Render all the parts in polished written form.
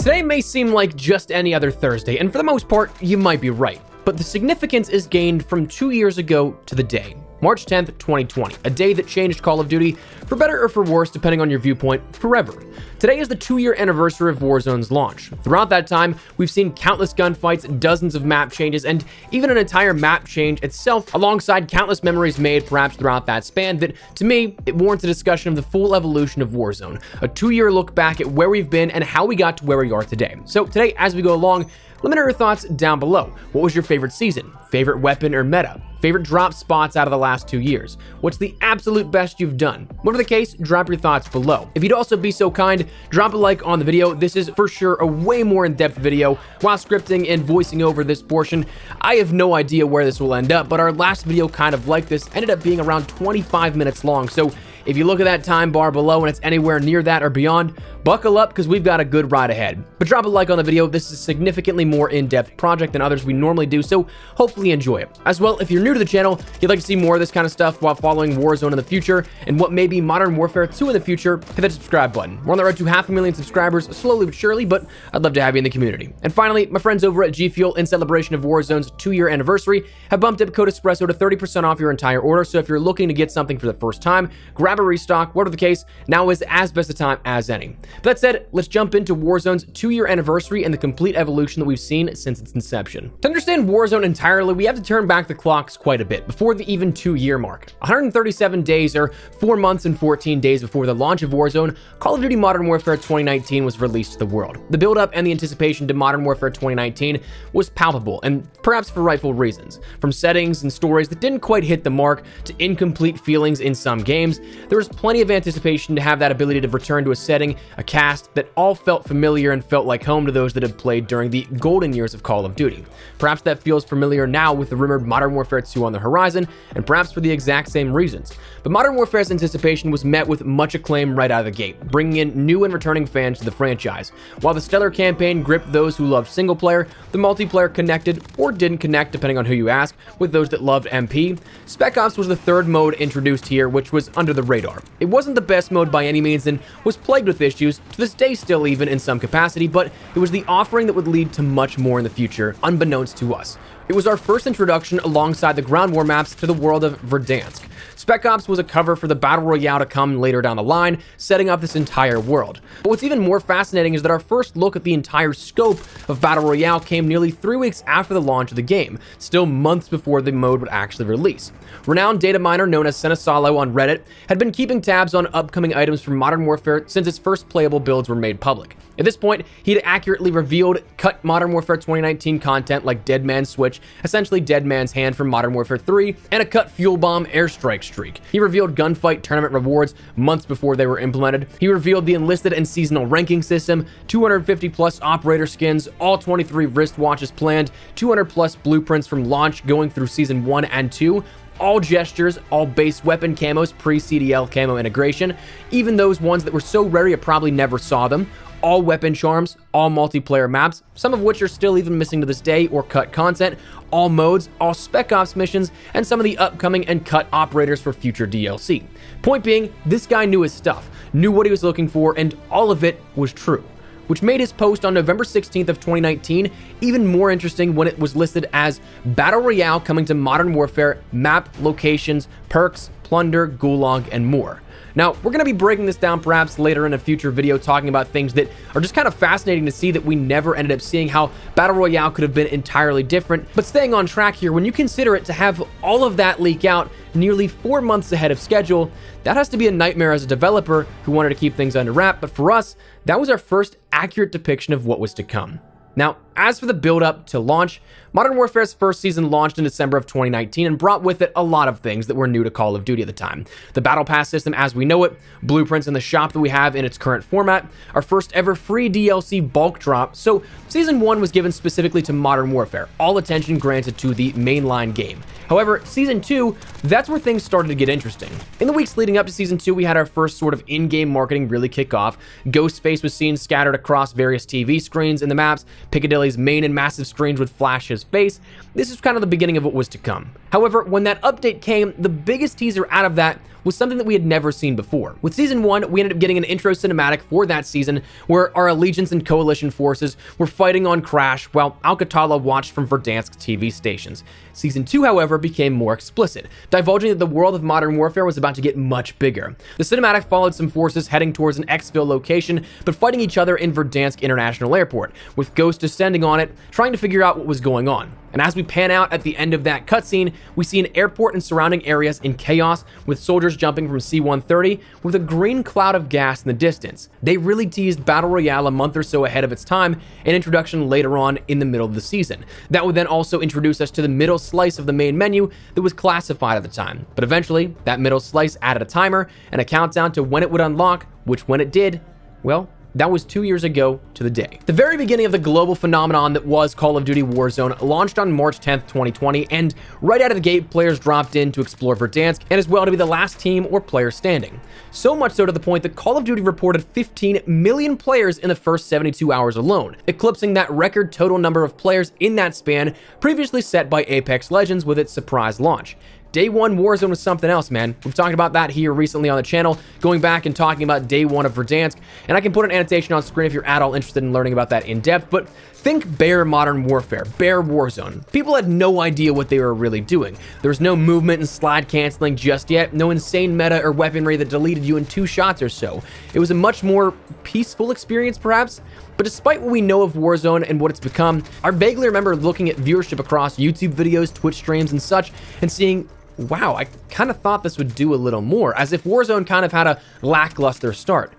Today may seem like just any other Thursday, and for the most part, you might be right, but the significance is gained from 2 years ago to the day. March 10th, 2020, a day that changed Call of Duty, for better or for worse, depending on your viewpoint, forever. Today is the two-year anniversary of Warzone's launch. Throughout that time, we've seen countless gunfights, dozens of map changes, and even an entire map change itself, alongside countless memories made perhaps throughout that span that, to me, it warrants a discussion of the full evolution of Warzone, a two-year look back at where we've been and how we got to where we are today. So today, as we go along, let me know your thoughts down below. What was your favorite season, favorite weapon or meta, favorite drop spots out of the last 2 years? What's the absolute best you've done? Whatever the case, drop your thoughts below. If you'd also be so kind, drop a like on the video. This is for sure a way more in-depth video. While scripting and voicing over this portion, I have no idea where this will end up, but our last video kind of like this ended up being around 25 minutes long. So if you look at that time bar below and it's anywhere near that or beyond, buckle up because we've got a good ride ahead. But drop a like on the video. This is a significantly more in-depth project than others we normally do, so hopefully enjoy it. As well, if you're new to the channel, you'd like to see more of this kind of stuff while following Warzone in the future and what may be Modern Warfare 2 in the future, hit that subscribe button. We're on the road to 500,000 subscribers, slowly but surely, but I'd love to have you in the community. And finally, my friends over at GFuel, in celebration of Warzone's two-year anniversary, have bumped up code Espresso to 30% off your entire order, so if you're looking to get something for the first time, grab a restock, whatever the case, now is as best a time as any. But that said, let's jump into Warzone's two-year anniversary and the complete evolution that we've seen since its inception. To understand Warzone entirely, we have to turn back the clocks quite a bit, before the even two-year mark. 137 days, or 4 months and 14 days before the launch of Warzone, Call of Duty Modern Warfare 2019 was released to the world. The build-up and the anticipation to Modern Warfare 2019 was palpable, and perhaps for rightful reasons. From settings and stories that didn't quite hit the mark, to incomplete feelings in some games, there was plenty of anticipation to have that ability to return to a setting, a cast that all felt familiar and felt like home to those that had played during the golden years of Call of Duty. Perhaps that feels familiar now with the rumored Modern Warfare 2 on the horizon, and perhaps for the exact same reasons. But Modern Warfare's anticipation was met with much acclaim right out of the gate, bringing in new and returning fans to the franchise. While the stellar campaign gripped those who loved single player, the multiplayer connected, or didn't connect depending on who you ask, with those that loved MP. Spec Ops was the third mode introduced here, which was under the radar. It wasn't the best mode by any means and was plagued with issues, to this day still even in some capacity, but it was the offering that would lead to much more in the future, unbeknownst to us. It was our first introduction alongside the ground war maps to the world of Verdansk. Spec Ops was a cover for the Battle Royale to come later down the line, setting up this entire world. But what's even more fascinating is that our first look at the entire scope of Battle Royale came nearly 3 weeks after the launch of the game, still months before the mode would actually release. Renowned data miner known as Senesalo on Reddit had been keeping tabs on upcoming items from Modern Warfare since its first playable builds were made public. At this point, he'd accurately revealed cut Modern Warfare 2019 content like Dead Man's Switch, essentially Dead Man's Hand from Modern Warfare 3, and a cut fuel bomb airstrike streak. He revealed gunfight tournament rewards months before they were implemented. He revealed the enlisted and seasonal ranking system, 250 plus operator skins, all 23 wristwatches planned, 200 plus blueprints from launch going through season 1 and 2, all gestures, all base weapon camos, pre-CDL camo integration, even those ones that were so rare you probably never saw them, all weapon charms, all multiplayer maps, some of which are still even missing to this day or cut content, all modes, all Spec Ops missions, and some of the upcoming and cut operators for future DLC. Point being, this guy knew his stuff, knew what he was looking for, and all of it was true, which made his post on November 16th of 2019 even more interesting when it was listed as Battle Royale coming to Modern Warfare, map, locations, perks, plunder, gulag, and more. Now, we're going to be breaking this down perhaps later in a future video, talking about things that are just kind of fascinating to see that we never ended up seeing, how Battle Royale could have been entirely different. But staying on track here, when you consider it to have all of that leak out nearly 4 months ahead of schedule, that has to be a nightmare as a developer who wanted to keep things under wrap. But for us, that was our first accurate depiction of what was to come. Now, as for the build-up to launch, Modern Warfare's first season launched in December of 2019 and brought with it a lot of things that were new to Call of Duty at the time. The Battle Pass system as we know it, blueprints in the shop that we have in its current format, our first ever free DLC bulk drop. So Season 1 was given specifically to Modern Warfare, all attention granted to the mainline game. However, Season 2, that's where things started to get interesting. In the weeks leading up to Season 2, we had our first sort of in-game marketing really kick off. Ghostface was seen scattered across various TV screens in the maps, Piccadilly main and massive screens would flash his face. This is kind of the beginning of what was to come. However, when that update came, the biggest teaser out of that was something that we had never seen before. With Season 1, we ended up getting an intro cinematic for that season where our Allegiance and Coalition forces were fighting on Crash while Al-Katala watched from Verdansk TV stations. Season 2, however, became more explicit, divulging that the world of Modern Warfare was about to get much bigger. The cinematic followed some forces heading towards an Exfil location, but fighting each other in Verdansk International Airport, with Ghost descending on it, trying to figure out what was going on. And as we pan out at the end of that cutscene, we see an airport and surrounding areas in chaos, with soldiers jumping from C-130 with a green cloud of gas in the distance. They really teased Battle Royale a month or so ahead of its time, an introduction later on in the middle of the season. That would then also introduce us to the middle slice of the main menu that was classified at the time. But eventually, that middle slice added a timer and a countdown to when it would unlock, which when it did, well, that was 2 years ago to the day. The very beginning of the global phenomenon that was Call of Duty Warzone launched on March 10th, 2020, and right out of the gate, players dropped in to explore Verdansk and as well to be the last team or player standing. So much so to the point that Call of Duty reported 15 million players in the first 72 hours alone, eclipsing that record total number of players in that span previously set by Apex Legends with its surprise launch. Day one Warzone was something else, man. We've talked about that here recently on the channel, going back and talking about day one of Verdansk, and I can put an annotation on screen if you're at all interested in learning about that in depth, but think bare Modern Warfare, bare Warzone. People had no idea what they were really doing. There was no movement and slide canceling just yet, no insane meta or weaponry that deleted you in 2 shots or so. It was a much more peaceful experience, perhaps? But despite what we know of Warzone and what it's become, I vaguely remember looking at viewership across YouTube videos, Twitch streams, and such, and seeing, wow, I kind of thought this would do a little more, as if Warzone kind of had a lackluster start.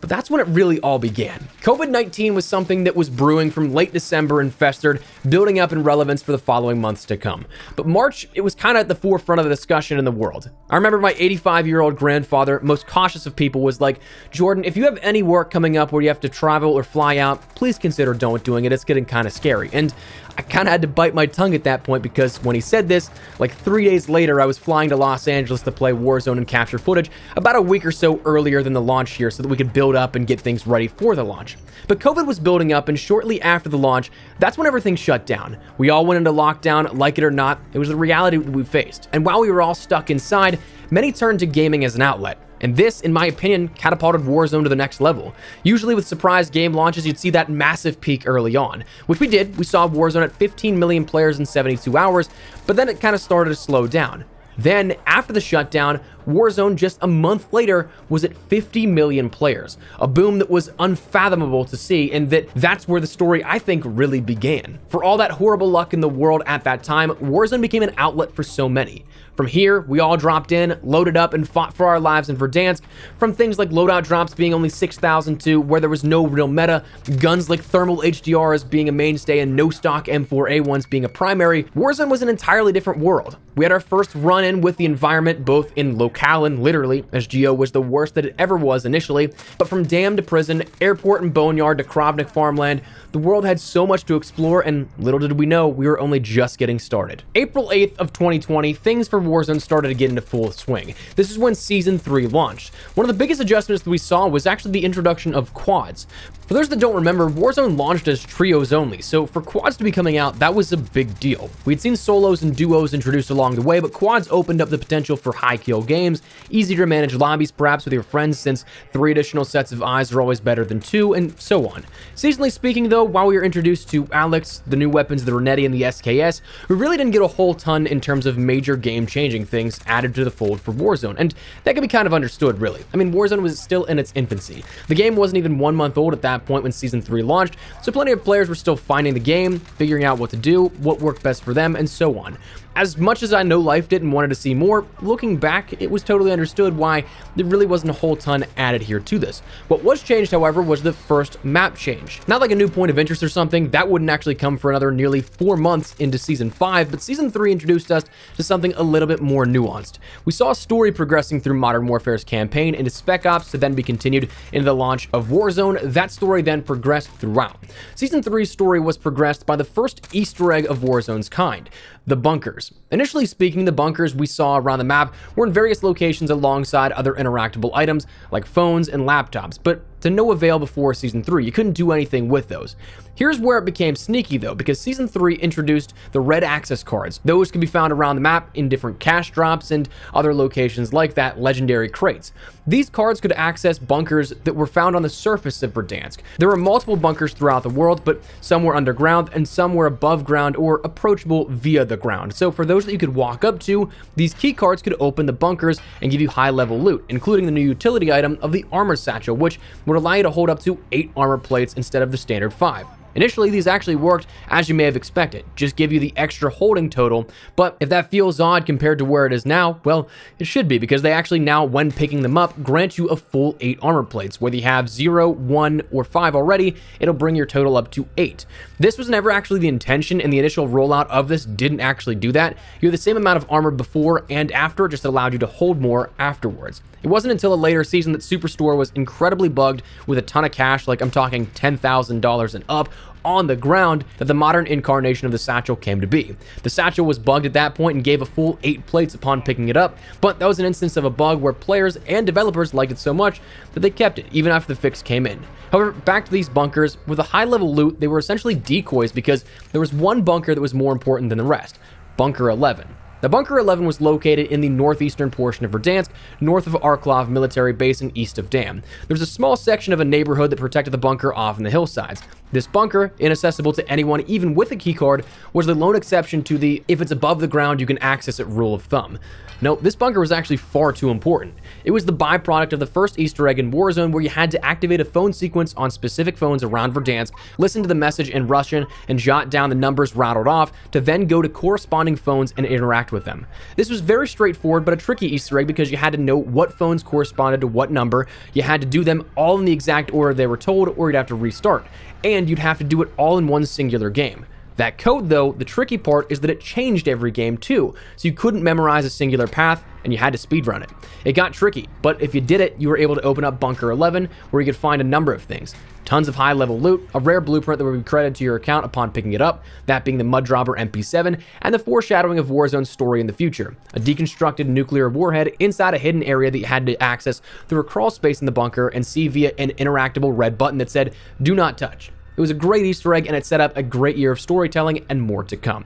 But that's when it really all began. COVID-19 was something that was brewing from late December and festered, building up in relevance for the following months to come. But March, it was kind of at the forefront of the discussion in the world. I remember my 85-year-old grandfather, most cautious of people, was like, Jordan, if you have any work coming up where you have to travel or fly out, please consider don't doing it. It's getting kind of scary. And I kind of had to bite my tongue at that point because when he said this, like 3 days later, I was flying to Los Angeles to play Warzone and capture footage about a week or so earlier than the launch here so that we could build up and get things ready for the launch. But COVID was building up, and shortly after the launch, that's when everything shut down. We all went into lockdown, like it or not. It was the reality that we faced. And while we were all stuck inside, many turned to gaming as an outlet. And this, in my opinion, catapulted Warzone to the next level. Usually with surprise game launches, you'd see that massive peak early on, which we did. We saw Warzone at 15 million players in 72 hours, but then it kind of started to slow down. Then, after the shutdown, Warzone just a month later was at 50 million players, a boom that was unfathomable to see, and that's where the story, I think, really began. For all that horrible luck in the world at that time, Warzone became an outlet for so many. From here, we all dropped in, loaded up, and fought for our lives in Verdansk, from things like loadout drops being only 6,000 to where there was no real meta, guns like thermal HDRs being a mainstay and no stock M4A1s being a primary. Warzone was an entirely different world. We had our first run-in with the environment, both in local Callan, literally, as Geo was the worst that it ever was initially, but from dam to prison, airport and boneyard to Krovnik farmland, the world had so much to explore, and little did we know, we were only just getting started. April 8th of 2020, things for Warzone started to get into full swing. This is when Season 3 launched. One of the biggest adjustments that we saw was actually the introduction of quads. For those that don't remember, Warzone launched as trios only, so for quads to be coming out, that was a big deal. We'd seen solos and duos introduced along the way, but quads opened up the potential for high kill games, easier to manage lobbies perhaps with your friends since 3 additional sets of eyes are always better than 2, and so on. Seasonally speaking though, while we were introduced to Alex, the new weapons, the Renetti, and the SKS, we really didn't get a whole ton in terms of major game-changing things added to the fold for Warzone, and that can be kind of understood really. I mean, Warzone was still in its infancy. The game wasn't even 1 month old at that point when Season 3 launched, so plenty of players were still finding the game, figuring out what to do, what worked best for them, and so on. As much as I know life did and wanted to see more, looking back, it was totally understood why there really wasn't a whole ton added here to this. What was changed, however, was the first map change. Not like a new point of interest or something, that wouldn't actually come for another nearly 4 months into Season 5, but Season 3 introduced us to something a little bit more nuanced. We saw a story progressing through Modern Warfare's campaign into Spec Ops to then be continued into the launch of Warzone. That story then progressed throughout. Season 3's story was progressed by the first Easter egg of Warzone's kind, the bunkers. Initially speaking, the bunkers we saw around the map were in various locations alongside other interactable items like phones and laptops, but to no avail before Season 3. You couldn't do anything with those. Here's where it became sneaky though, because Season 3 introduced the red access cards. Those can be found around the map in different cash drops and other locations like that, legendary crates. These cards could access bunkers that were found on the surface of Verdansk. There were multiple bunkers throughout the world, but some were underground and some were above ground or approachable via the ground. So for those that you could walk up to, these key cards could open the bunkers and give you high level loot, including the new utility item of the armor satchel, which would allow you to hold up to 8 armor plates instead of the standard 5. Initially, these actually worked as you may have expected, just give you the extra holding total, but if that feels odd compared to where it is now, well, it should be, because they actually now, when picking them up, grant you a full 8 armor plates. Whether you have 0, 1, or 5 already, it'll bring your total up to 8. This was never actually the intention, and the initial rollout of this didn't actually do that. You had the same amount of armor before and after, it just allowed you to hold more afterwards. It wasn't until a later season that Superstore was incredibly bugged with a ton of cash, like I'm talking $10,000 and up, on the ground, that the modern incarnation of the satchel came to be. The satchel was bugged at that point and gave a full 8 plates upon picking it up, but that was an instance of a bug where players and developers liked it so much that they kept it, even after the fix came in. However, back to these bunkers, with a high level loot, they were essentially decoys because there was one bunker that was more important than the rest, Bunker 11. Now, Bunker 11 was located in the northeastern portion of Verdansk, north of Arklov military base and east of Dam. There was a small section of a neighborhood that protected the bunker off in the hillsides. This bunker, inaccessible to anyone even with a keycard, was the lone exception to the if it's above the ground you can access it rule of thumb. No, this bunker was actually far too important. It was the byproduct of the first Easter egg in Warzone, where you had to activate a phone sequence on specific phones around Verdansk, listen to the message in Russian, and jot down the numbers rattled off to then go to corresponding phones and interact with them. This was very straightforward, but a tricky Easter egg because you had to know what phones corresponded to what number. You had to do them all in the exact order they were told, or you'd have to restart, and you'd have to do it all in one singular game. That code though, the tricky part is that it changed every game too, so you couldn't memorize a singular path and you had to speedrun it. It got tricky, but if you did it, you were able to open up Bunker 11 where you could find a number of things. Tons of high level loot, a rare blueprint that would be credited to your account upon picking it up, that being the Mud Dropper MP7, and the foreshadowing of Warzone's story in the future, a deconstructed nuclear warhead inside a hidden area that you had to access through a crawl space in the bunker and see via an interactable red button that said, "Do not touch." It was a great Easter egg, and it set up a great year of storytelling and more to come.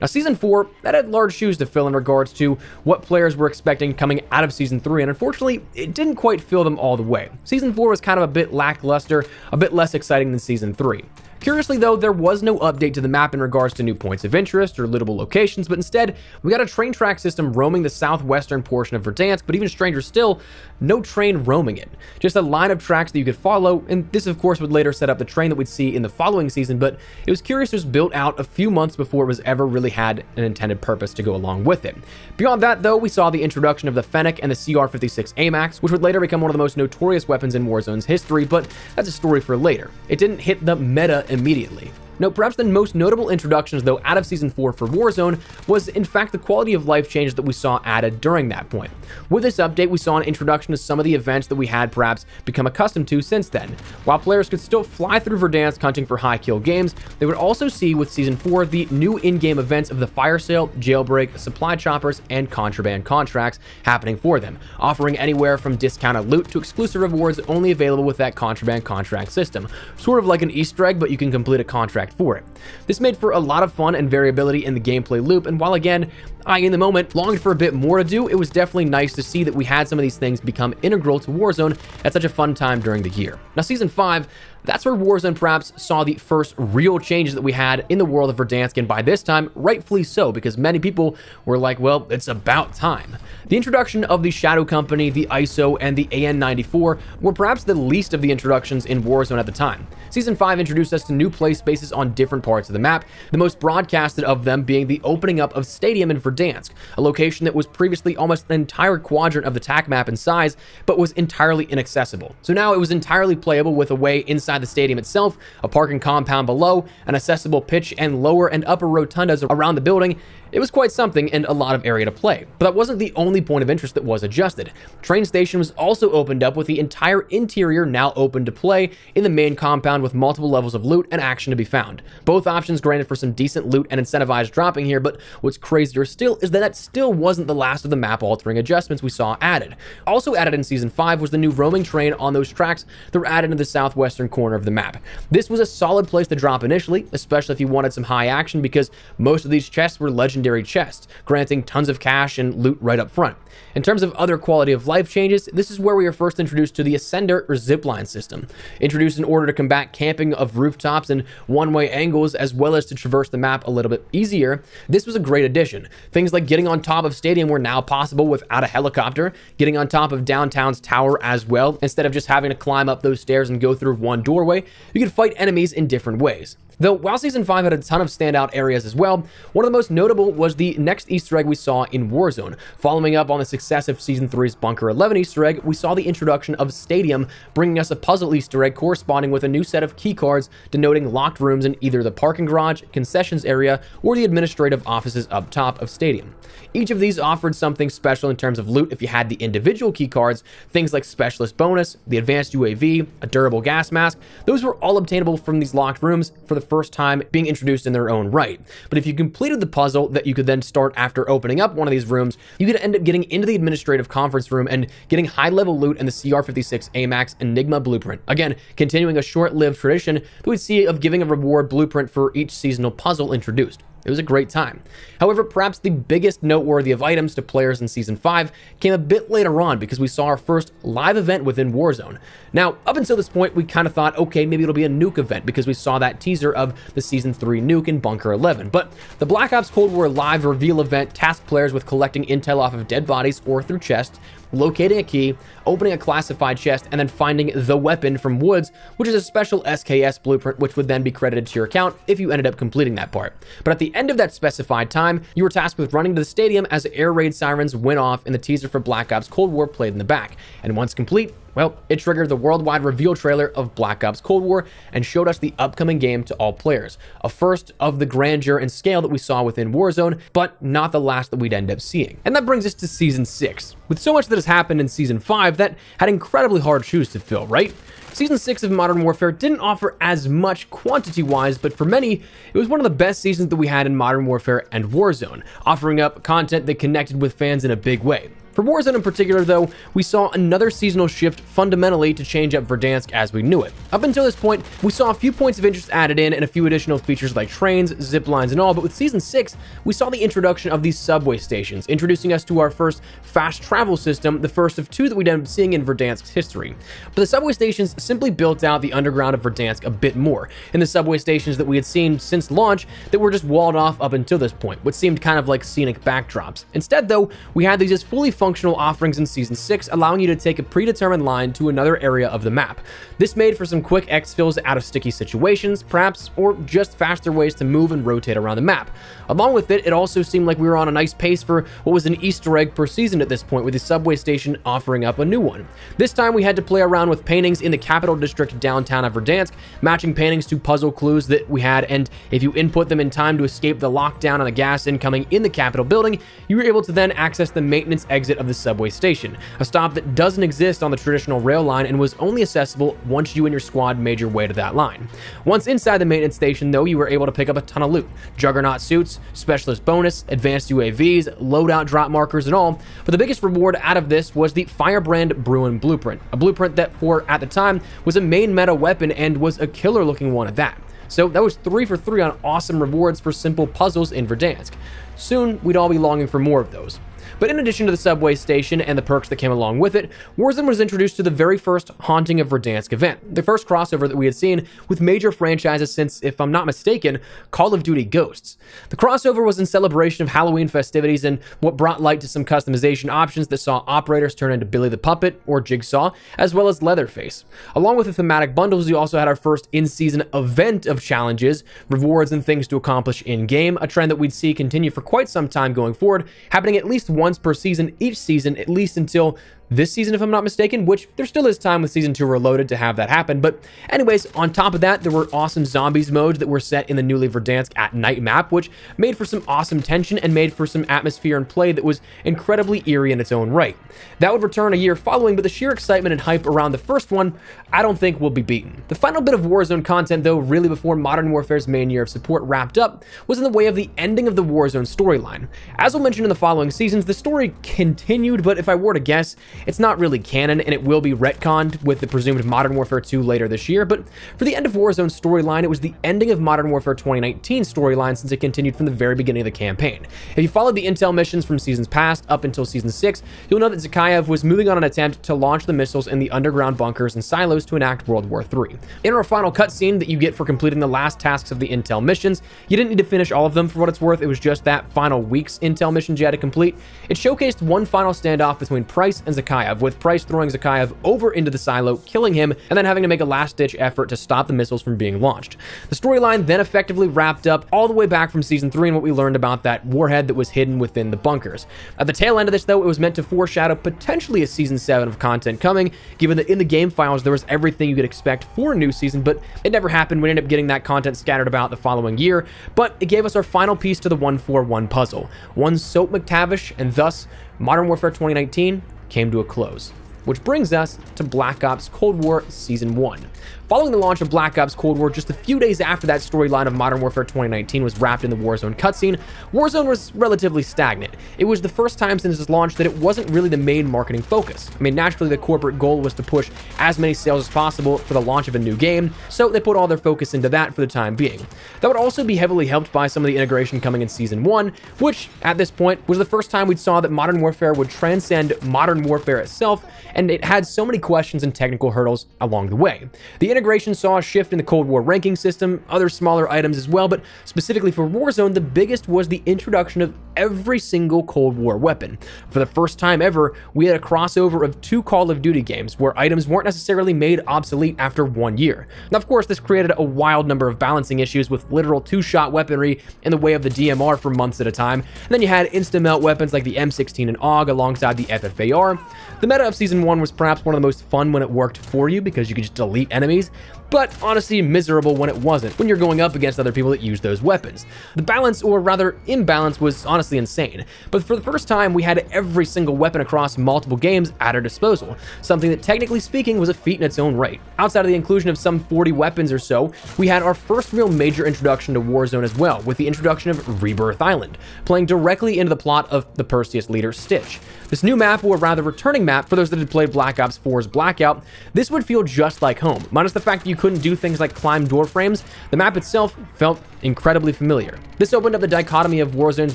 Now, Season 4, that had large shoes to fill in regards to what players were expecting coming out of Season 3, and unfortunately, it didn't quite fill them all the way. Season 4 was kind of a bit lackluster, a bit less exciting than Season 3. Curiously though, there was no update to the map in regards to new points of interest or lootable locations, but instead, we got a train track system roaming the southwestern portion of Verdansk, but even stranger still, no train roaming it. Just a line of tracks that you could follow, and this of course would later set up the train that we'd see in the following season, but it was curious it was built out a few months before it was ever really had an intended purpose to go along with it. Beyond that though, we saw the introduction of the Fennec and the CR-56 Amax, which would later become one of the most notorious weapons in Warzone's history, but that's a story for later. It didn't hit the meta immediately. No, perhaps the most notable introductions though out of Season 4 for Warzone was in fact the quality of life change that we saw added during that point. With this update, we saw an introduction to some of the events that we had perhaps become accustomed to since then. While players could still fly through Verdansk hunting for high kill games, they would also see with Season 4 the new in-game events of the fire sale, jailbreak, supply choppers, and contraband contracts happening for them, offering anywhere from discounted loot to exclusive rewards only available with that contraband contract system. Sort of like an Easter egg, but you can complete a contract for it. This made for a lot of fun and variability in the gameplay loop, and while again, I in the moment longed for a bit more to do, it was definitely nice to see that we had some of these things become integral to Warzone at such a fun time during the year. Now Season 5, that's where Warzone perhaps saw the first real changes that we had in the world of Verdansk, and by this time, rightfully so, because many people were like, well, it's about time. The introduction of the Shadow Company, the ISO, and the AN-94 were perhaps the least of the introductions in Warzone at the time. Season 5 introduced us to new play spaces on different parts of the map, the most broadcasted of them being the opening up of Stadium in Verdansk, a location that was previously almost an entire quadrant of the TAC map in size, but was entirely inaccessible. So now it was entirely playable with a way inside the stadium itself, a parking compound below, an accessible pitch, and lower and upper rotundas around the building, It was quite something and a lot of area to play, but that wasn't the only point of interest that was adjusted. Train Station was also opened up, with the entire interior now open to play in the main compound, with multiple levels of loot and action to be found. Both options granted for some decent loot and incentivized dropping here, but what's crazier still is that that still wasn't the last of the map altering adjustments we saw added. Also added in Season 5 was the new roaming train on those tracks that were added into the southwestern corner of the map. This was a solid place to drop initially, especially if you wanted some high action, because most of these chests were legendary chests, granting tons of cash and loot right up front. In terms of other quality of life changes, this is where we are first introduced to the ascender or zipline system, introduced in order to combat camping of rooftops and one-way angles, as well as to traverse the map a little bit easier. This was a great addition. Things like getting on top of Stadium were now possible without a helicopter, getting on top of downtown's tower as well, instead of just having to climb up those stairs and go through one doorway. You could fight enemies in different ways. Though while Season 5 had a ton of standout areas as well, one of the most notable was the next Easter egg we saw in Warzone. Following up on the success of Season 3's Bunker 11 Easter egg, we saw the introduction of Stadium, bringing us a puzzle Easter egg corresponding with a new set of keycards denoting locked rooms in either the parking garage, concessions area, or the administrative offices up top of Stadium. Each of these offered something special in terms of loot if you had the individual keycards, things like Specialist Bonus, the Advanced UAV, a Durable Gas Mask. Those were all obtainable from these locked rooms for the first time being introduced in their own right. But if you completed the puzzle that you could then start after opening up one of these rooms, you could end up getting into the administrative conference room and getting high-level loot in the CR-56 Amax Enigma blueprint. Again, continuing a short-lived tradition that we'd see of giving a reward blueprint for each seasonal puzzle introduced. It was a great time. However, perhaps the biggest noteworthy of items to players in Season 5 came a bit later on, because we saw our first live event within Warzone. Now, up until this point, we kind of thought, okay, maybe it'll be a nuke event, because we saw that teaser of the Season 3 nuke in Bunker 11. But the Black Ops Cold War live reveal event tasked players with collecting intel off of dead bodies or through chests, locating a key, opening a classified chest, and then finding the weapon from Woods, which is a special SKS blueprint, which would then be credited to your account if you ended up completing that part. But at the end of that specified time, you were tasked with running to the stadium as air raid sirens went off and the teaser for Black Ops Cold War played in the back. And once complete, well, it triggered the worldwide reveal trailer of Black Ops Cold War and showed us the upcoming game to all players, a first of the grandeur and scale that we saw within Warzone, but not the last that we'd end up seeing. And that brings us to Season 6. With so much that has happened in Season 5, that had incredibly hard shoes to fill, right? Season 6 of Modern Warfare didn't offer as much quantity-wise, but for many, it was one of the best seasons that we had in Modern Warfare and Warzone, offering up content that connected with fans in a big way. For Warzone in particular, though, we saw another seasonal shift fundamentally to change up Verdansk as we knew it. Up until this point, we saw a few points of interest added in and a few additional features like trains, zip lines, and all, but with Season 6, we saw the introduction of these subway stations, introducing us to our first fast travel system, the first of two that we'd end up seeing in Verdansk's history. But the subway stations simply built out the underground of Verdansk a bit more, and the subway stations that we had seen since launch that were just walled off up until this point, what seemed kind of like scenic backdrops. Instead, though, we had these as fully functional offerings in Season 6, allowing you to take a predetermined line to another area of the map. This made for some quick exfills out of sticky situations, perhaps, or just faster ways to move and rotate around the map. Along with it, it also seemed like we were on a nice pace for what was an Easter egg per season at this point, with the subway station offering up a new one. This time we had to play around with paintings in the capital district downtown of Verdansk, matching paintings to puzzle clues that we had, and if you input them in time to escape the lockdown on the gas incoming in the Capitol building, you were able to then access the maintenance exit of the subway station, a stop that doesn't exist on the traditional rail line and was only accessible once you and your squad made your way to that line. Once inside the maintenance station, though, you were able to pick up a ton of loot, juggernaut suits, specialist bonus, advanced UAVs, loadout drop markers and all, but the biggest reward out of this was the Firebrand Bruin blueprint, a blueprint that for, at the time, was a main meta weapon and was a killer looking one at that. So that was 3 for 3 on awesome rewards for simple puzzles in Verdansk. Soon, we'd all be longing for more of those. But in addition to the subway station and the perks that came along with it, Warzone was introduced to the very first Haunting of Verdansk event, the first crossover that we had seen with major franchises since, if I'm not mistaken, Call of Duty Ghosts. The crossover was in celebration of Halloween festivities and what brought light to some customization options that saw operators turn into Billy the Puppet or Jigsaw, as well as Leatherface. Along with the thematic bundles, we also had our first in-season event of challenges, rewards, and things to accomplish in-game, a trend that we'd see continue for quite some time going forward, happening at least once per season each season, at least until this season, if I'm not mistaken, which there still is time with Season 2 Reloaded to have that happen. But anyways, on top of that, there were awesome zombies modes that were set in the newly Verdansk at night map, which made for some awesome tension and made for some atmosphere and play that was incredibly eerie in its own right. That would return a year following, but the sheer excitement and hype around the first one, I don't think will be beaten. The final bit of Warzone content, though, really before Modern Warfare's main year of support wrapped up, was in the way of the ending of the Warzone storyline. As we'll mention in the following seasons, the story continued, but if I were to guess, it's not really canon, and it will be retconned with the presumed Modern Warfare 2 later this year. But for the end of Warzone's storyline, it was the ending of Modern Warfare 2019 storyline, since it continued from the very beginning of the campaign. If you followed the intel missions from seasons past up until season 6, you'll know that Zakaev was moving on an attempt to launch the missiles in the underground bunkers and silos to enact World War III. In our final cutscene that you get for completing the last tasks of the intel missions, you didn't need to finish all of them for what it's worth, it was just that final week's intel missions you had to complete. It showcased one final standoff between Price and Zakaev, with Price throwing Zakaev over into the silo, killing him, and then having to make a last-ditch effort to stop the missiles from being launched. The storyline then effectively wrapped up all the way back from Season 3 and what we learned about that warhead that was hidden within the bunkers. At the tail end of this, though, it was meant to foreshadow potentially a Season 7 of content coming, given that in the game files there was everything you could expect for a new season, but it never happened. We ended up getting that content scattered about the following year, but it gave us our final piece to the 141 puzzle. One Soap McTavish, and thus Modern Warfare 2019 came to a close. Which brings us to Black Ops Cold War Season 1. Following the launch of Black Ops Cold War, just a few days after that storyline of Modern Warfare 2019 was wrapped in the Warzone cutscene, Warzone was relatively stagnant. It was the first time since its launch that it wasn't really the main marketing focus. I mean, naturally, the corporate goal was to push as many sales as possible for the launch of a new game, so they put all their focus into that for the time being. That would also be heavily helped by some of the integration coming in Season 1, which, at this point, was the first time we saw that Modern Warfare would transcend Modern Warfare itself, and it had so many questions and technical hurdles along the way. The integration saw a shift in the Cold War ranking system, other smaller items as well, but specifically for Warzone, the biggest was the introduction of every single Cold War weapon. For the first time ever, we had a crossover of two Call of Duty games where items weren't necessarily made obsolete after 1 year. Now, of course, this created a wild number of balancing issues with literal two-shot weaponry in the way of the DMR for months at a time, and then you had insta-melt weapons like the M16 and AUG alongside the FFAR. The meta of Season 1 was perhaps one of the most fun when it worked for you because you could just delete enemies, but honestly miserable when it wasn't, when you're going up against other people that use those weapons. The balance, or rather imbalance, was honestly insane, but for the first time we had every single weapon across multiple games at our disposal, something that technically speaking was a feat in its own right. Outside of the inclusion of some 40 weapons or so, we had our first real major introduction to Warzone as well, with the introduction of Rebirth Island, playing directly into the plot of the Perseus leader Stitch. This new map, or rather returning map for those that had played Black Ops 4's Blackout, this would feel just like home, minus the fact that you couldn't do things like climb door frames. The map itself felt incredibly familiar. This opened up the dichotomy of Warzone's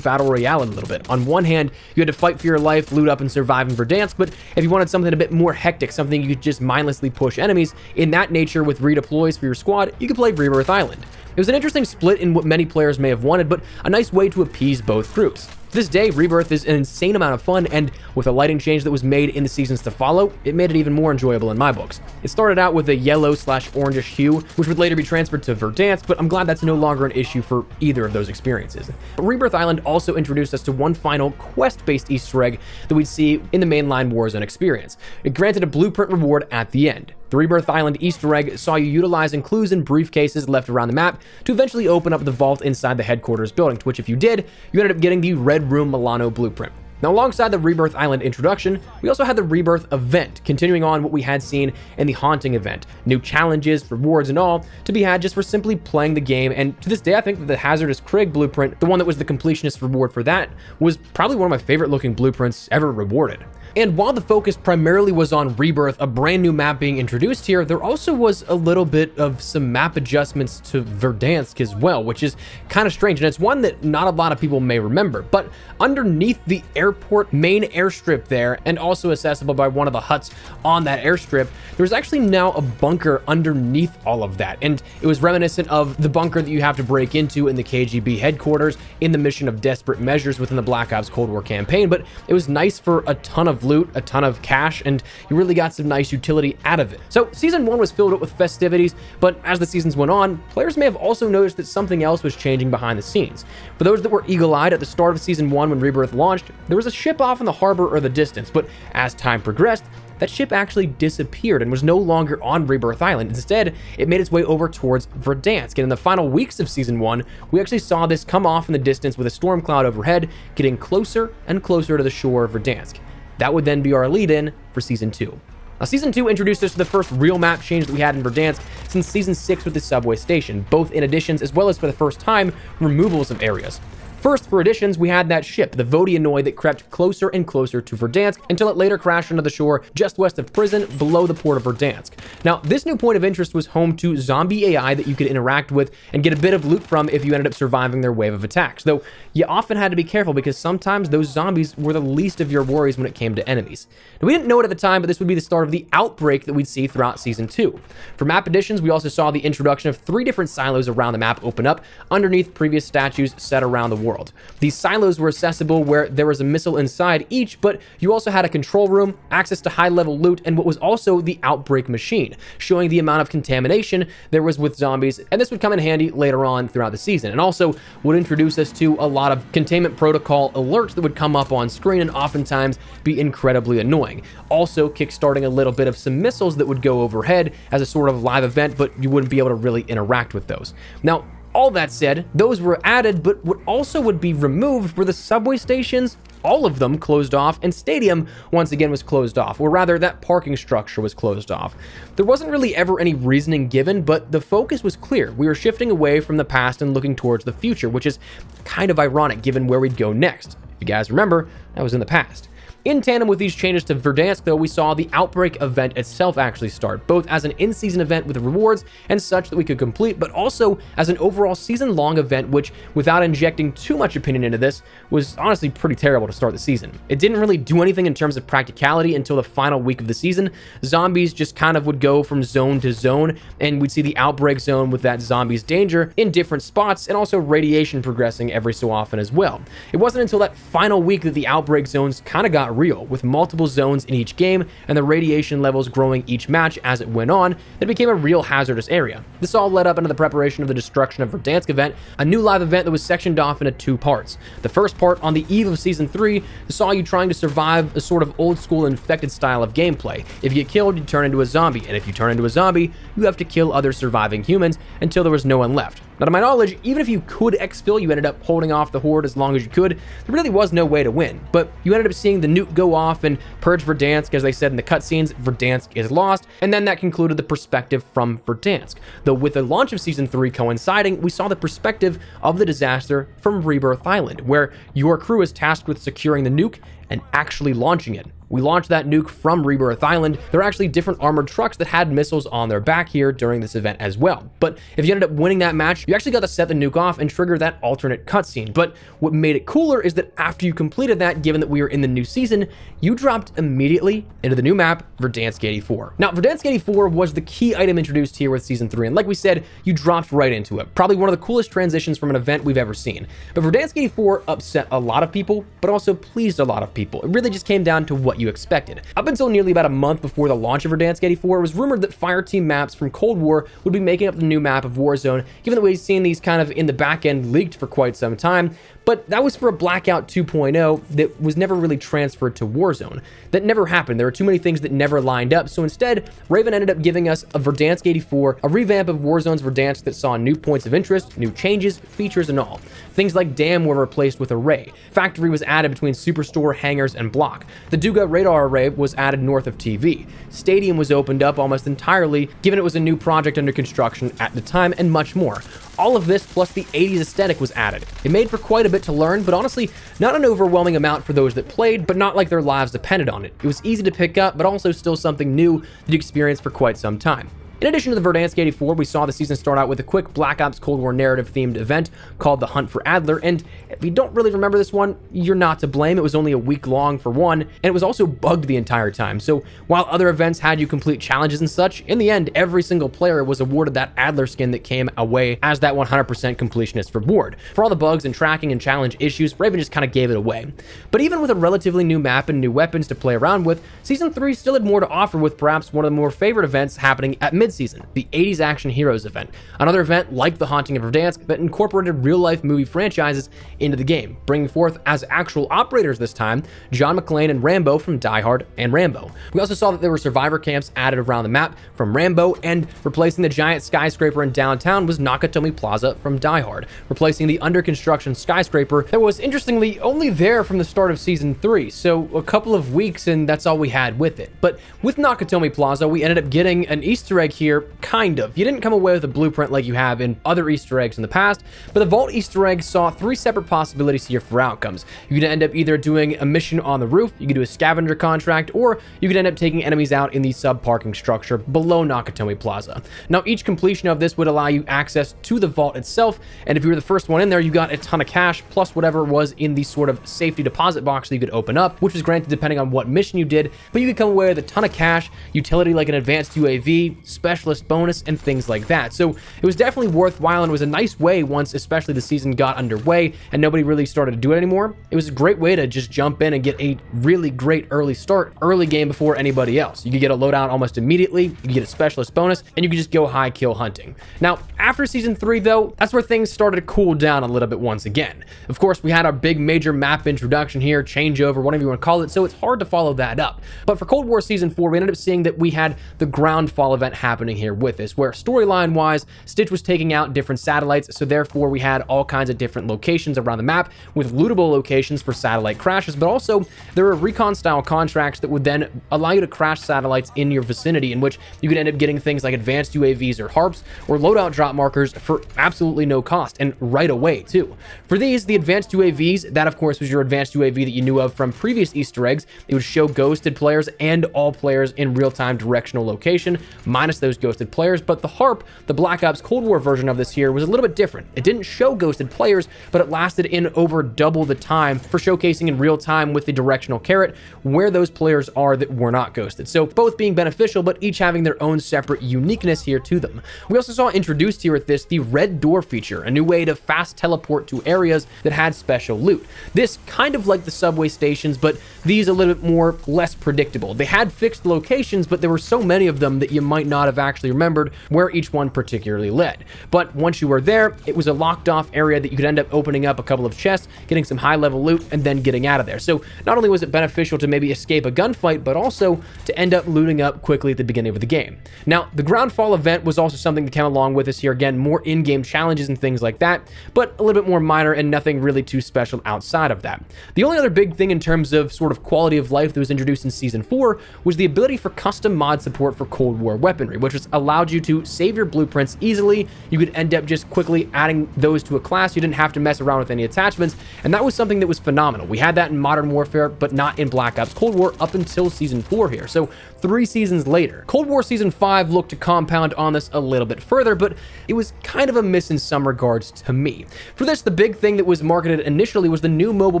battle royale a little bit. On one hand, you had to fight for your life, loot up, and survive in Verdansk, but if you wanted something a bit more hectic, something you could just mindlessly push enemies in that nature with redeploys for your squad, you could play Rebirth Island. It was an interesting split in what many players may have wanted, but a nice way to appease both groups. To this day, Rebirth is an insane amount of fun, and with a lighting change that was made in the seasons to follow, it made it even more enjoyable in my books. It started out with a yellow/orangish hue, which would later be transferred to Verdansk, but I'm glad that's no longer an issue for either of those experiences. But Rebirth Island also introduced us to one final quest-based Easter egg that we'd see in the mainline Warzone experience. It granted a blueprint reward at the end. The Rebirth Island Easter egg saw you utilizing clues and briefcases left around the map to eventually open up the vault inside the headquarters building, to which if you did, you ended up getting the Red Room Milano blueprint. Now, alongside the Rebirth Island introduction, we also had the Rebirth event, continuing on what we had seen in the Haunting event. New challenges, rewards, and all to be had just for simply playing the game, and to this day I think that the Hazardous Krig blueprint, the one that was the completionist reward for that, was probably one of my favorite looking blueprints ever rewarded. And while the focus primarily was on Rebirth, a brand new map being introduced here, there also was a little bit of some map adjustments to Verdansk as well, which is kind of strange, and it's one that not a lot of people may remember. But underneath the airport main airstrip there, and also accessible by one of the huts on that airstrip, there's actually now a bunker underneath all of that, and it was reminiscent of the bunker that you have to break into in the KGB headquarters in the mission of Desperate Measures within the Black Ops Cold War campaign. But it was nice for a ton of of loot, a ton of cash, and you really got some nice utility out of it. So season one was filled up with festivities, but as the seasons went on, players may have also noticed that something else was changing behind the scenes. For those that were eagle-eyed at the start of season one when Rebirth launched, there was a ship off in the harbor or the distance, but as time progressed, that ship actually disappeared and was no longer on Rebirth Island. Instead, it made its way over towards Verdansk. And in the final weeks of season one, we actually saw this come off in the distance with a storm cloud overhead, getting closer and closer to the shore of Verdansk. That would then be our lead-in for season two. Now, season two introduced us to the first real map change that we had in Verdansk since season six with the subway station, both in additions as well as for the first time, removals of areas. First, for additions, we had that ship, the Vodianoi, that crept closer and closer to Verdansk until it later crashed onto the shore just west of Prison, below the port of Verdansk. Now, this new point of interest was home to zombie AI that you could interact with and get a bit of loot from if you ended up surviving their wave of attacks, though you often had to be careful because sometimes those zombies were the least of your worries when it came to enemies. Now, we didn't know it at the time, but this would be the start of the outbreak that we'd see throughout season two. For map additions, we also saw the introduction of 3 different silos around the map open up underneath previous statues set around the world. These silos were accessible where there was a missile inside each, but you also had a control room, access to high-level loot, and what was also the outbreak machine, showing the amount of contamination there was with zombies, and this would come in handy later on throughout the season, and also would introduce us to a lot of containment protocol alerts that would come up on screen and oftentimes be incredibly annoying. Also kickstarting a little bit of some missiles that would go overhead as a sort of live event, but you wouldn't be able to really interact with those. Now, all that said, those were added, but what also would be removed were the subway stations, all of them closed off, and Stadium once again was closed off, or rather that parking structure was closed off. There wasn't really ever any reasoning given, but the focus was clear. We were shifting away from the past and looking towards the future, which is kind of ironic given where we'd go next. If you guys remember, that was in the past. In tandem with these changes to Verdansk, though, we saw the Outbreak event itself actually start, both as an in-season event with rewards and such that we could complete, but also as an overall season-long event, which, without injecting too much opinion into this, was honestly pretty terrible to start the season. It didn't really do anything in terms of practicality until the final week of the season. Zombies just kind of would go from zone to zone, and we'd see the Outbreak zone with that zombies danger in different spots, and also radiation progressing every so often as well. It wasn't until that final week that the Outbreak zones kind of got real, with multiple zones in each game and the radiation levels growing each match as it went on, that became a real hazardous area. This all led up into the preparation of the destruction of Verdansk event, a new live event that was sectioned off into 2 parts. The first part, on the eve of season 3, saw you trying to survive a sort of old school infected style of gameplay. If you get killed, you turn into a zombie, and if you turn into a zombie, you have to kill other surviving humans until there was no one left. Now, to my knowledge, even if you could exfil, you ended up holding off the horde as long as you could. There really was no way to win, but you ended up seeing the nuke go off and purge Verdansk. As they said in the cutscenes, Verdansk is lost, and then that concluded the perspective from Verdansk. Though with the launch of season 3 coinciding, we saw the perspective of the disaster from Rebirth Island, where your crew is tasked with securing the nuke and actually launching it. We launched that nuke from Rebirth Island. There are actually different armored trucks that had missiles on their back here during this event as well. But if you ended up winning that match, you actually got to set the nuke off and trigger that alternate cutscene. But what made it cooler is that after you completed that, given that we were in the new season, you dropped immediately into the new map, Verdansk 84. Now, Verdansk 84 was the key item introduced here with season 3. And like we said, you dropped right into it. Probably one of the coolest transitions from an event we've ever seen. But Verdansk 84 upset a lot of people, but also pleased a lot of people. It really just came down to what you expected. Up until nearly about a month before the launch of Verdansk 84, it was rumored that Fireteam maps from Cold War would be making up the new map of Warzone, given that we've seen these kind of in the back end leaked for quite some time. But that was for a Blackout 2.0 that was never really transferred to Warzone. That never happened. There were too many things that never lined up. So instead, Raven ended up giving us a Verdansk 84, a revamp of Warzone's Verdansk that saw new points of interest, new changes, features, and all. Things like Dam were replaced with Array. Factory was added between Superstore, Hangars, and Block. The Duga radar array was added north of TV. Stadium was opened up almost entirely, given it was a new project under construction at the time, and much more. All of this plus the 80s aesthetic was added. It made for quite a bit to learn, but honestly, not an overwhelming amount for those that played, but not like their lives depended on it. It was easy to pick up, but also still something new that you experienced for quite some time. In addition to the Verdansk 84, we saw the season start out with a quick Black Ops Cold War narrative-themed event called The Hunt for Adler, and if you don't really remember this one, you're not to blame. It was only a week long for one, and it was also bugged the entire time. So while other events had you complete challenges and such, in the end, every single player was awarded that Adler skin that came away as that 100% completionist reward. For all the bugs and tracking and challenge issues, Raven just kind of gave it away. But even with a relatively new map and new weapons to play around with, Season 3 still had more to offer with perhaps one of the more favorite events happening at mid-season, the 80s Action Heroes event, another event like The Haunting of Verdansk that incorporated real-life movie franchises into the game, bringing forth as actual operators this time John McClane and Rambo from Die Hard and Rambo. We also saw that there were survivor camps added around the map from Rambo, and replacing the giant skyscraper in downtown was Nakatomi Plaza from Die Hard, replacing the under-construction skyscraper that was interestingly only there from the start of Season 3, so a couple of weeks and that's all we had with it. But with Nakatomi Plaza, we ended up getting an Easter egg here, kind of. You didn't come away with a blueprint like you have in other Easter eggs in the past, but the Vault Easter egg saw three separate possibilities here for outcomes. You could end up either doing a mission on the roof, you could do a scavenger contract, or you could end up taking enemies out in the sub-parking structure below Nakatomi Plaza. Now, each completion of this would allow you access to the vault itself, and if you were the first one in there, you got a ton of cash, plus whatever was in the sort of safety deposit box that you could open up, which was granted depending on what mission you did, but you could come away with a ton of cash, utility like an advanced UAV, specialist bonus, and things like that. So it was definitely worthwhile, and it was a nice way once, especially the season got underway and nobody really started to do it anymore. It was a great way to just jump in and get a really great early start, early game before anybody else. You could get a loadout almost immediately, you could get a specialist bonus, and you could just go high kill hunting. Now, after Season 3 though, that's where things started to cool down a little bit once again. Of course, we had our big major map introduction here, changeover, whatever you want to call it, so it's hard to follow that up. But for Cold War Season 4, we ended up seeing that we had the groundfall event happening here with this, where storyline-wise, Stitch was taking out different satellites, so therefore we had all kinds of different locations around the map with lootable locations for satellite crashes, but also there were recon-style contracts that would then allow you to crash satellites in your vicinity, in which you could end up getting things like advanced UAVs or HARPs or loadout drop markers for absolutely no cost, and right away too. For these, the advanced UAVs, that of course was your advanced UAV that you knew of from previous Easter eggs. It would show ghosted players and all players in real-time directional location, minus those ghosted players. But the HARP, the Black Ops Cold War version of this here, was a little bit different. It didn't show ghosted players, but it lasted in over double the time for showcasing in real time with the directional carrot where those players are that were not ghosted. So both being beneficial, but each having their own separate uniqueness here to them. We also saw introduced here with this the red door feature, a new way to fast teleport to areas that had special loot. This kind of like the subway stations, but these a little bit more less predictable. They had fixed locations, but there were so many of them that you might not have actually remembered where each one particularly led. But once you were there, it was a locked off area that you could end up opening up a couple of chests, getting some high level loot, and then getting out of there. So not only was it beneficial to maybe escape a gunfight, but also to end up looting up quickly at the beginning of the game. Now, the Groundfall event was also something that came along with us here. Again, more in-game challenges and things like that, but a little bit more minor and nothing really too special outside of that. The only other big thing in terms of sort of quality of life that was introduced in Season 4 was the ability for custom mod support for Cold War weaponry, which was allowed you to save your blueprints easily. You could end up just quickly adding those to a class. You didn't have to mess around with any attachments, and that was something that was phenomenal. We had that in Modern Warfare, but not in Black Ops Cold War up until Season 4 here, so 3 seasons later. Cold War Season 5 looked to compound on this a little bit further, but it was kind of a miss in some regards to me. For this, the big thing that was marketed initially was the new mobile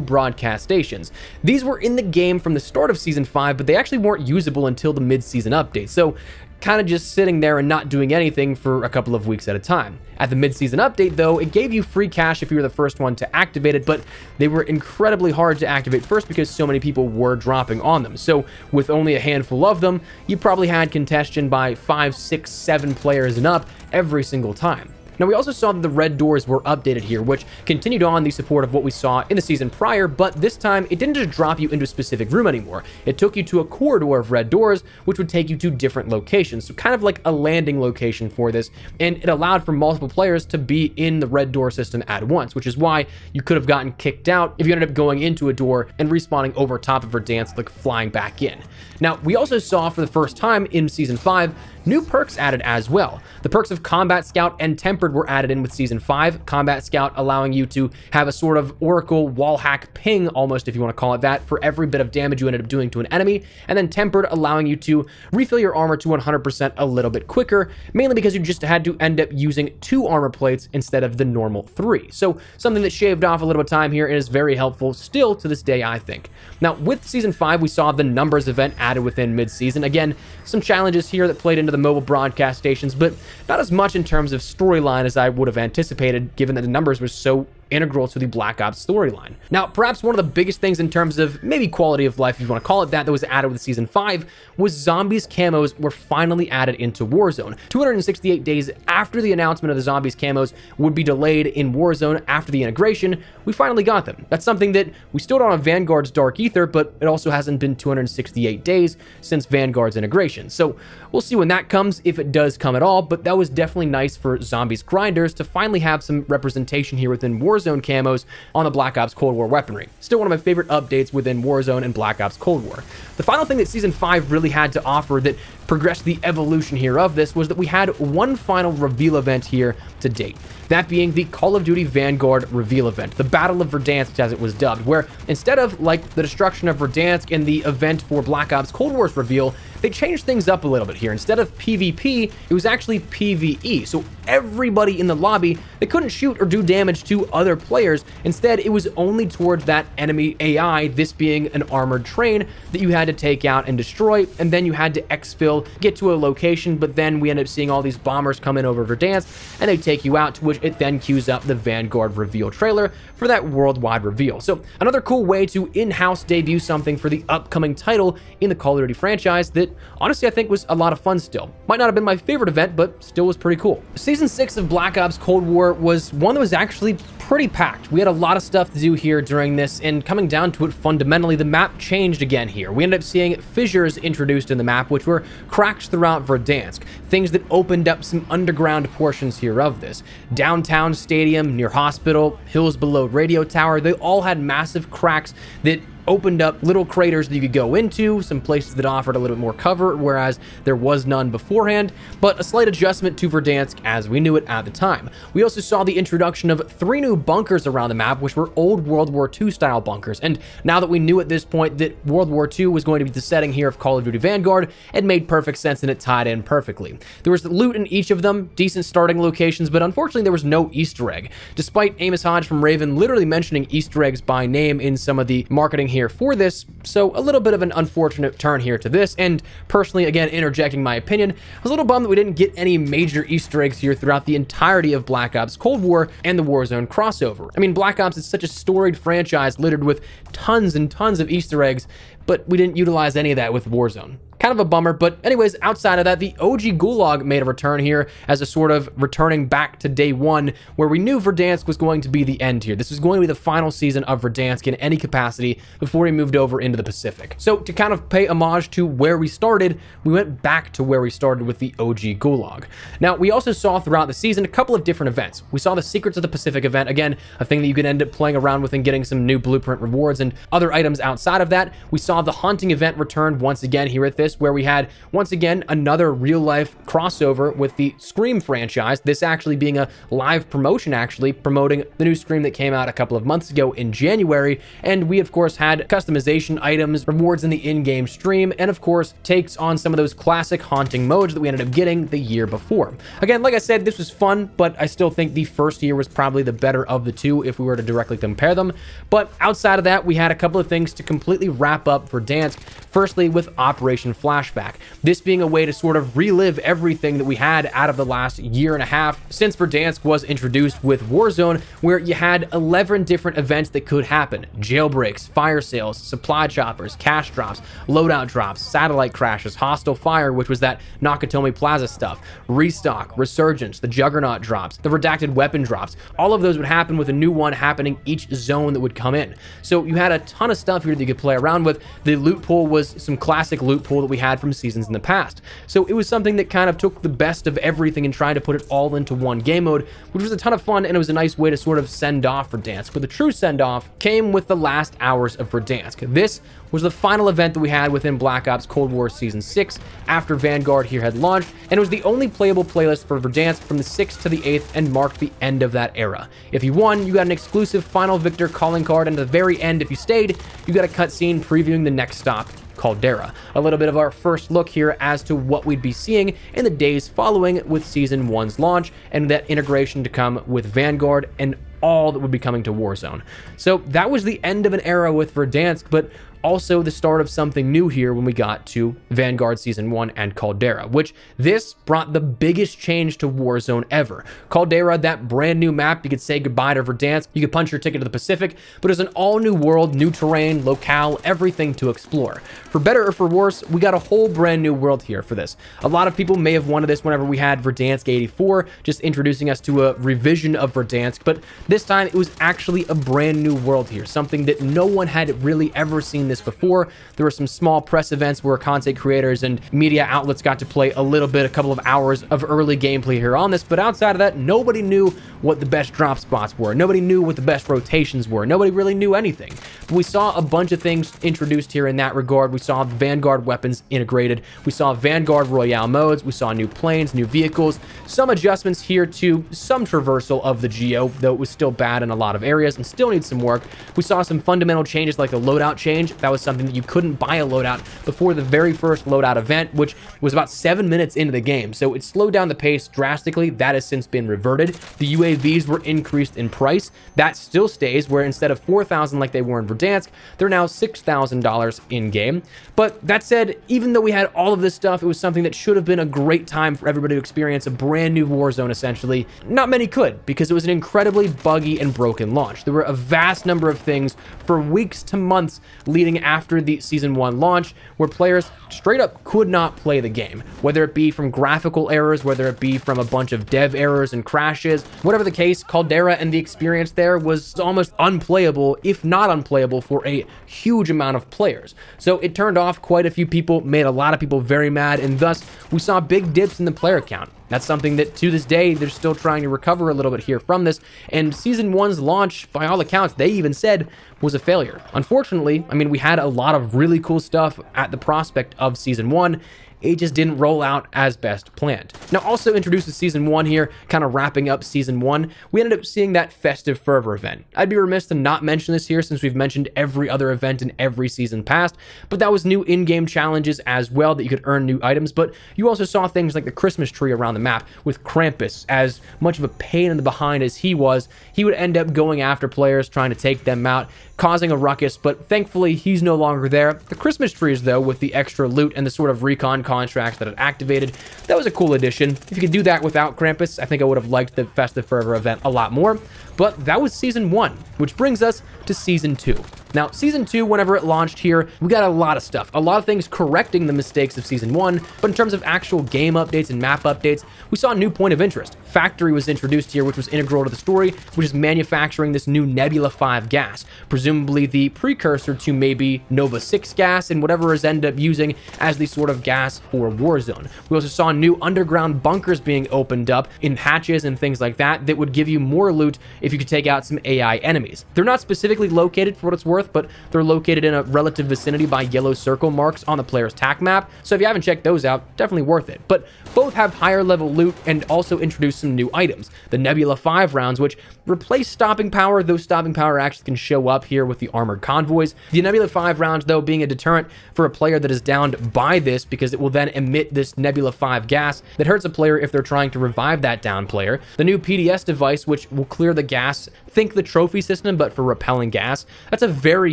broadcast stations. These were in the game from the start of Season 5, but they actually weren't usable until the mid-season update, so kind of just sitting there and not doing anything for a couple of weeks at a time. At the mid-season update though, it gave you free cash if you were the first one to activate it, but they were incredibly hard to activate first because so many people were dropping on them. So with only a handful of them, you probably had contention by 5, 6, 7 players and up every single time. Now, we also saw that the red doors were updated here, which continued on the support of what we saw in the season prior, but this time it didn't just drop you into a specific room anymore. It took you to a corridor of red doors, which would take you to different locations, so kind of like a landing location for this, and it allowed for multiple players to be in the red door system at once, which is why you could have gotten kicked out if you ended up going into a door and respawning over top of Verdansk, like flying back in. Now, we also saw for the first time in Season 5 New perks added as well. The perks of Combat Scout and Tempered were added in with Season 5. Combat Scout allowing you to have a sort of Oracle wallhack ping, almost, if you want to call it that, for every bit of damage you ended up doing to an enemy. And then Tempered allowing you to refill your armor to 100% a little bit quicker, mainly because you just had to end up using 2 armor plates instead of the normal 3. So something that shaved off a little bit of time here and is very helpful still to this day, I think. Now, with Season 5, we saw the numbers event added within mid-season. Again, some challenges here that played into the mobile broadcast stations, but not as much in terms of storyline as I would have anticipated, given that the numbers were so integral to the Black Ops storyline. Now, perhaps one of the biggest things in terms of maybe quality of life, if you want to call it that was added with Season 5 was Zombies Camos were finally added into Warzone. 268 days after the announcement of the Zombies Camos would be delayed in Warzone after the integration, we finally got them. That's something that we still don't have Vanguard's Dark Ether, but it also hasn't been 268 days since Vanguard's integration. So we'll see when that comes, if it does come at all, but that was definitely nice for Zombies Grinders to finally have some representation here within Warzone camos on the Black Ops Cold War weaponry. Still one of my favorite updates within Warzone and Black Ops Cold War. The final thing that Season 5 really had to offer that progressed the evolution here of this was that we had one final reveal event here to date. That being the Call of Duty Vanguard reveal event, the Battle of Verdansk as it was dubbed, where instead of like the destruction of Verdansk and the event for Black Ops Cold War's reveal, they changed things up a little bit here. Instead of PvP, it was actually PvE. So everybody in the lobby, they couldn't shoot or do damage to other players. Instead, it was only towards that enemy AI, this being an armored train that you had to take out and destroy. And then you had to exfil, get to a location, but then we end up seeing all these bombers come in over Verdansk and they take you out, to which it then cues up the Vanguard reveal trailer for that worldwide reveal. So another cool way to in-house debut something for the upcoming title in the Call of Duty franchise that honestly I think was a lot of fun still. Might not have been my favorite event, but still was pretty cool. Season 6 of Black Ops Cold War was one that was actually pretty packed. We had a lot of stuff to do here during this, and coming down to it, fundamentally, the map changed again here. We ended up seeing fissures introduced in the map, which were cracks throughout Verdansk, things that opened up some underground portions here of this. Downtown Stadium, near hospital, hills below radio tower, they all had massive cracks that opened up little craters that you could go into, some places that offered a little bit more cover, whereas there was none beforehand, but a slight adjustment to Verdansk as we knew it at the time. We also saw the introduction of 3 new bunkers around the map, which were old World War II style bunkers. And now that we knew at this point that World War II was going to be the setting here of Call of Duty Vanguard, it made perfect sense and it tied in perfectly. There was loot in each of them, decent starting locations, but unfortunately there was no Easter egg. Despite Amos Hodge from Raven literally mentioning Easter eggs by name in some of the marketing here for this, so a little bit of an unfortunate turn here to this, and personally, again, interjecting my opinion, I was a little bummed that we didn't get any major Easter eggs here throughout the entirety of Black Ops Cold War and the Warzone crossover. I mean, Black Ops is such a storied franchise littered with tons and tons of Easter eggs, but we didn't utilize any of that with Warzone. Kind of a bummer, but anyways, outside of that, the OG Gulag made a return here as a sort of returning back to day one, where we knew Verdansk was going to be the end here. This was going to be the final season of Verdansk in any capacity before he moved over into the Pacific. So to kind of pay homage to where we started, we went back to where we started with the OG Gulag. Now, we also saw throughout the season a couple of different events. We saw the Secrets of the Pacific event, again, a thing that you could end up playing around with and getting some new blueprint rewards and other items outside of that. We saw the Haunting event return once again here at this, where we had once again another real life crossover with the Scream franchise, this actually being a live promotion, actually promoting the new Scream that came out a couple of months ago in January. And we of course had customization items, rewards in the in-game stream, and of course takes on some of those classic Haunting modes that we ended up getting the year before. Again, like I said, this was fun, but I still think the first year was probably the better of the two if we were to directly compare them. But outside of that, we had a couple of things to completely wrap up Verdansk. Firstly, with Operation Flashback, this being a way to sort of relive everything that we had out of the last year and a half since Verdansk was introduced with Warzone, where you had 11 different events that could happen: jailbreaks, fire sales, supply choppers, cash drops, loadout drops, satellite crashes, hostile fire, which was that Nakatomi Plaza stuff, restock, resurgence, the juggernaut drops, the redacted weapon drops. All of those would happen with a new one happening each zone that would come in. So you had a ton of stuff here that you could play around with. The loot pool was some classic loot pool that what we had from seasons in the past. So it was something that kind of took the best of everything and tried to put it all into one game mode, which was a ton of fun, and it was a nice way to sort of send off Verdansk. But the true send-off came with the last hours of Verdansk. This was the final event that we had within Black Ops Cold War Season 6 after Vanguard here had launched, and it was the only playable playlist for Verdansk from the 6th to the 8th and marked the end of that era. If you won, you got an exclusive final victor calling card, and at the very end, if you stayed, you got a cutscene previewing the next stop, Caldera. A little bit of our first look here as to what we'd be seeing in the days following with Season 1's launch and that integration to come with Vanguard and all that would be coming to Warzone. So that was the end of an era with Verdansk, but also the start of something new here when we got to Vanguard Season 1 and Caldera, which this brought the biggest change to Warzone ever. Caldera, that brand new map, you could say goodbye to Verdansk, you could punch your ticket to the Pacific, but it's an all new world, new terrain, locale, everything to explore. For better or for worse, we got a whole brand new world here for this. A lot of people may have wanted this whenever we had Verdansk 84, just introducing us to a revision of Verdansk, but this time it was actually a brand new world here, something that no one had really ever seen this before. There were some small press events where content creators and media outlets got to play a little bit, a couple of hours of early gameplay here on this, but outside of that, nobody knew what the best drop spots were. Nobody knew what the best rotations were. Nobody really knew anything. But we saw a bunch of things introduced here in that regard. We saw Vanguard weapons integrated. We saw Vanguard Royale modes. We saw new planes, new vehicles, some adjustments here to some traversal of the Geo, though it was still bad in a lot of areas and still needs some work. We saw some fundamental changes like the loadout change. That was something that you couldn't buy a loadout before the very first loadout event, which was about 7 minutes into the game. So it slowed down the pace drastically. That has since been reverted. The UAVs were increased in price. That still stays, where instead of $4,000 like they were in Verdansk, they're now $6,000 in game. But that said, even though we had all of this stuff, it was something that should have been a great time for everybody to experience a brand new Warzone, essentially. Not many could, because it was an incredibly buggy and broken launch. There were a vast number of things for weeks to months leading after the Season 1 launch where players straight up could not play the game, whether it be from graphical errors, whether it be from a bunch of dev errors and crashes. Whatever the case, Caldera and the experience there was almost unplayable, if not unplayable, for a huge amount of players. So it turned off quite a few people, made a lot of people very mad, and thus we saw big dips in the player count. That's something that to this day, they're still trying to recover a little bit here from this. And Season 1's launch, by all accounts, they even said was a failure. Unfortunately, I mean, we had a lot of really cool stuff at the prospect of Season 1. It just didn't roll out as best planned. Now, also introduced to Season 1 here, kind of wrapping up Season 1, we ended up seeing that Festive Fervor event. I'd be remiss to not mention this here since we've mentioned every other event in every season past, but that was new in-game challenges as well that you could earn new items, but you also saw things like the Christmas tree around the map with Krampus. As much of a pain in the behind as he was, he would end up going after players, trying to take them out, causing a ruckus, but thankfully he's no longer there. The Christmas trees, though, with the extra loot and the sort of recon contracts that it activated, that was a cool addition. If you could do that without Krampus, I think I would have liked the Festive Fervor event a lot more. But that was Season 1, which brings us to Season 2. Now, Season 2, whenever it launched here, we got a lot of stuff, a lot of things correcting the mistakes of Season 1, but in terms of actual game updates and map updates, we saw a new point of interest. Factory was introduced here, which was integral to the story, which is manufacturing this new Nebula 5 gas, presumably the precursor to maybe Nova 6 gas and whatever is ended up using as the sort of gas for Warzone. We also saw new underground bunkers being opened up in hatches and things like that that would give you more loot if you could take out some AI enemies. They're not specifically located for what it's worth, but they're located in a relative vicinity by yellow circle marks on the player's TAC map. So if you haven't checked those out, definitely worth it. But both have higher level loot and also introduce some new items. The Nebula 5 rounds, which replace stopping power, though stopping power actually can show up here with the armored convoys. The Nebula 5 rounds, though, being a deterrent for a player that is downed by this, because it will then emit this Nebula 5 gas that hurts a player if they're trying to revive that down player. The new PDS device, which will clear the gas, think the trophy system, but for repelling gas. That's a very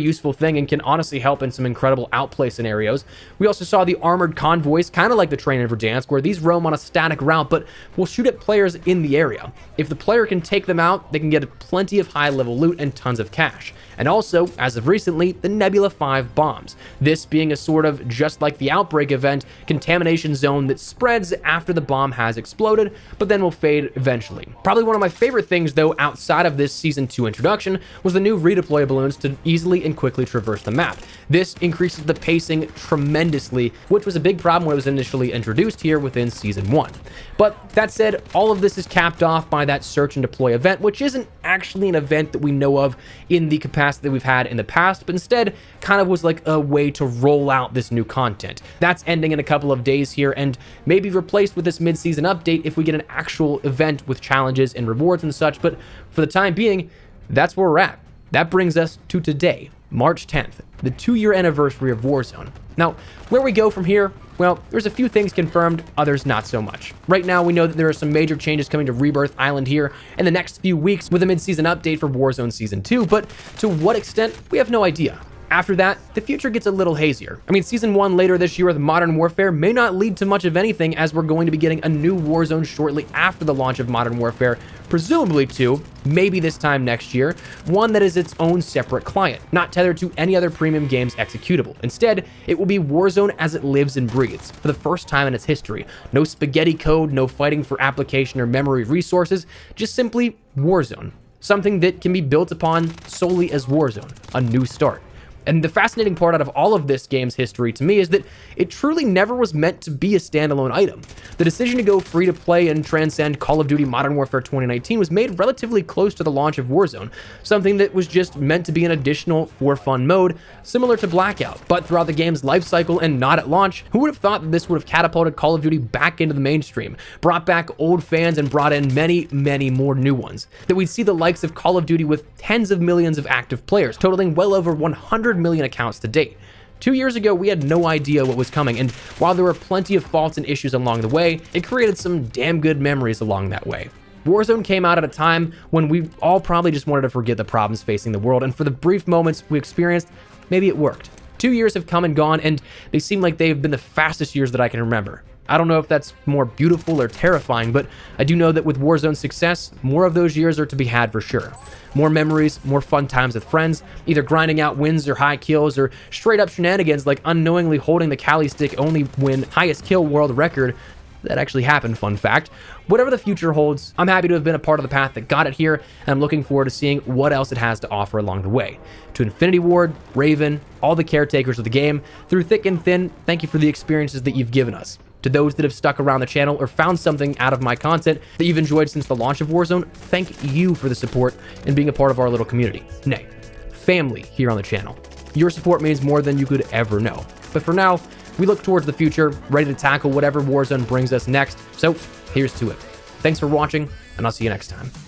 useful thing and can honestly help in some incredible outplay scenarios. We also saw the armored convoys, kind of like the train in Verdansk, where these roam roam on a static route, but will shoot at players in the area. If the player can take them out, they can get plenty of high-level loot and tons of cash. And also, as of recently, the Nebula 5 bombs. This being a sort of, just like the Outbreak event, contamination zone that spreads after the bomb has exploded, but then will fade eventually. Probably one of my favorite things, though, outside of this Season 2 introduction, was the new redeploy balloons to easily and quickly traverse the map. This increases the pacing tremendously, which was a big problem when it was initially introduced here within Season 1. But that said, all of this is capped off by that search and deploy event, which isn't actually an event that we know of in the capacity that we've had in the past, but instead kind of was like a way to roll out this new content. That's ending in a couple of days here and maybe replaced with this mid-season update if we get an actual event with challenges and rewards and such, but for the time being, that's where we're at. That brings us to today, March 10th, the two-year anniversary of Warzone. Now, where we go from here, well, there's a few things confirmed, others not so much. Right now, we know that there are some major changes coming to Rebirth Island here in the next few weeks with a mid-season update for Warzone Season 2, but to what extent, we have no idea. After that, the future gets a little hazier. I mean, Season 1 later this year with Modern Warfare may not lead to much of anything, as we're going to be getting a new Warzone shortly after the launch of Modern Warfare, presumably two, maybe this time next year, one that is its own separate client, not tethered to any other premium game's executable. Instead, it will be Warzone as it lives and breathes for the first time in its history. No spaghetti code, no fighting for application or memory resources, just simply Warzone. Something that can be built upon solely as Warzone, a new start. And the fascinating part out of all of this game's history to me is that it truly never was meant to be a standalone item. The decision to go free to play and transcend Call of Duty Modern Warfare 2019 was made relatively close to the launch of Warzone, something that was just meant to be an additional for fun mode, similar to Blackout. But throughout the game's life cycle and not at launch, who would have thought that this would have catapulted Call of Duty back into the mainstream, brought back old fans and brought in many, many more new ones? That we'd see the likes of Call of Duty with tens of millions of active players, totaling well over 100 million accounts to date. 2 years ago, we had no idea what was coming, and while there were plenty of faults and issues along the way, it created some damn good memories along that way. Warzone came out at a time when we all probably just wanted to forget the problems facing the world, and for the brief moments we experienced, maybe it worked. 2 years have come and gone, and they seem like they've been the fastest years that I can remember. I don't know if that's more beautiful or terrifying, but I do know that with Warzone's success, more of those years are to be had for sure. More memories, more fun times with friends, either grinding out wins or high kills, or straight up shenanigans like unknowingly holding the Cali stick only win highest kill world record. That actually happened, fun fact. Whatever the future holds, I'm happy to have been a part of the path that got it here, and I'm looking forward to seeing what else it has to offer along the way. To Infinity Ward, Raven, all the caretakers of the game, through thick and thin, thank you for the experiences that you've given us. To those that have stuck around the channel or found something out of my content that you've enjoyed since the launch of Warzone, thank you for the support and being a part of our little community. Nay, family here on the channel. Your support means more than you could ever know. But for now, we look towards the future, ready to tackle whatever Warzone brings us next. So here's to it. Thanks for watching, and I'll see you next time.